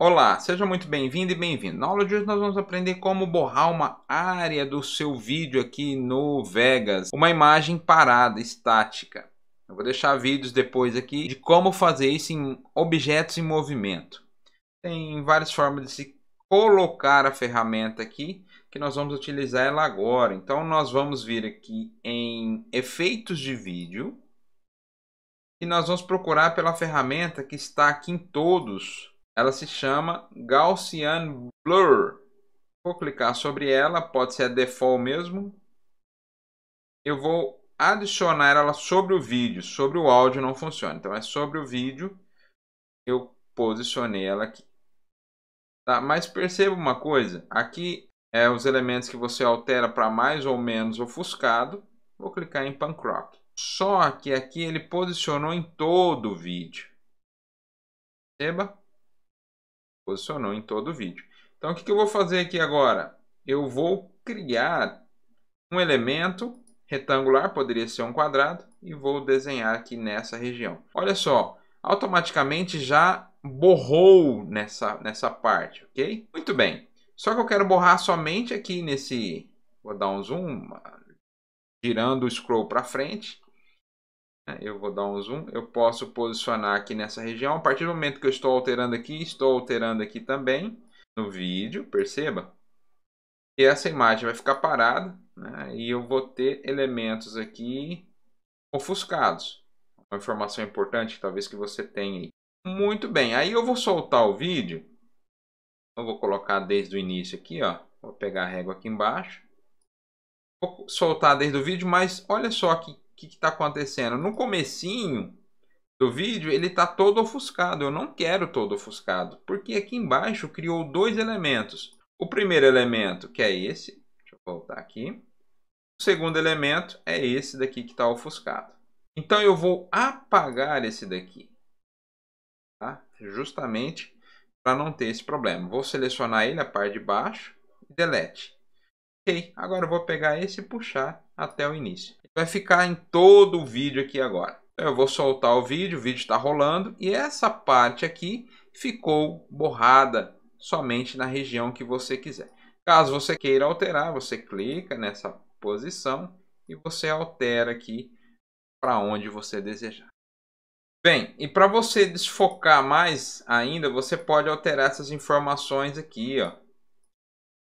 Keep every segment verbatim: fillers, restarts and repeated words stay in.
Olá, seja muito bem-vindo e bem-vindo. Na aula de hoje nós vamos aprender como borrar uma área do seu vídeo aqui no Vegas, uma imagem parada, estática. Eu vou deixar vídeos depois aqui de como fazer isso em objetos em movimento. Tem várias formas de se colocar a ferramenta aqui, que nós vamos utilizar ela agora. Então nós vamos vir aqui em efeitos de vídeo e nós vamos procurar pela ferramenta que está aqui em todos. Ela se chama Gaussian Blur. Vou clicar sobre ela, pode ser a default mesmo. Eu vou adicionar ela sobre o vídeo, sobre o áudio não funciona. Então é sobre o vídeo, eu posicionei ela aqui. Tá? Mas perceba uma coisa, aqui é os elementos que você altera para mais ou menos ofuscado. Vou clicar em Pan Crop. Só que aqui ele posicionou em todo o vídeo. Perceba? Posicionou em todo o vídeo. Então o que eu vou fazer aqui agora? Eu vou criar um elemento retangular, poderia ser um quadrado, e vou desenhar aqui nessa região. Olha só, automaticamente já borrou nessa, nessa parte, ok? Muito bem, só que eu quero borrar somente aqui nesse... Vou dar um zoom, girando o scroll para frente. Eu vou dar um zoom, eu posso posicionar aqui nessa região. A partir do momento que eu estou alterando aqui, estou alterando aqui também no vídeo, perceba? E essa imagem vai ficar parada, né? E eu vou ter elementos aqui ofuscados. Uma informação importante talvez que você tenha aí. Muito bem, aí eu vou soltar o vídeo. Eu vou colocar desde o início aqui, ó. Vou pegar a régua aqui embaixo. Vou soltar desde o vídeo, mas olha só que o que está acontecendo? No comecinho do vídeo ele está todo ofuscado. Eu não quero todo ofuscado, porque aqui embaixo criou dois elementos. O primeiro elemento, que é esse, deixa eu voltar aqui. O segundo elemento é esse daqui que está ofuscado. Então eu vou apagar esse daqui, tá? Justamente para não ter esse problema. Vou selecionar ele, a parte de baixo, e delete. Ok, agora eu vou pegar esse e puxar até o início. Vai ficar em todo o vídeo aqui agora. Eu vou soltar o vídeo, o vídeo está rolando e essa parte aqui ficou borrada somente na região que você quiser. Caso você queira alterar, você clica nessa posição e você altera aqui para onde você desejar. Bem, e para você desfocar mais ainda, você pode alterar essas informações aqui, ó.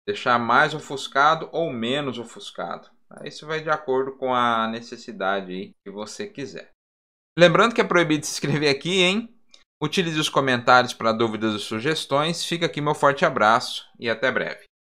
Deixar mais ofuscado ou menos ofuscado. Isso vai de acordo com a necessidade aí que você quiser. Lembrando que é proibido se inscrever aqui, hein? Utilize os comentários para dúvidas e sugestões. Fica aqui meu forte abraço e até breve.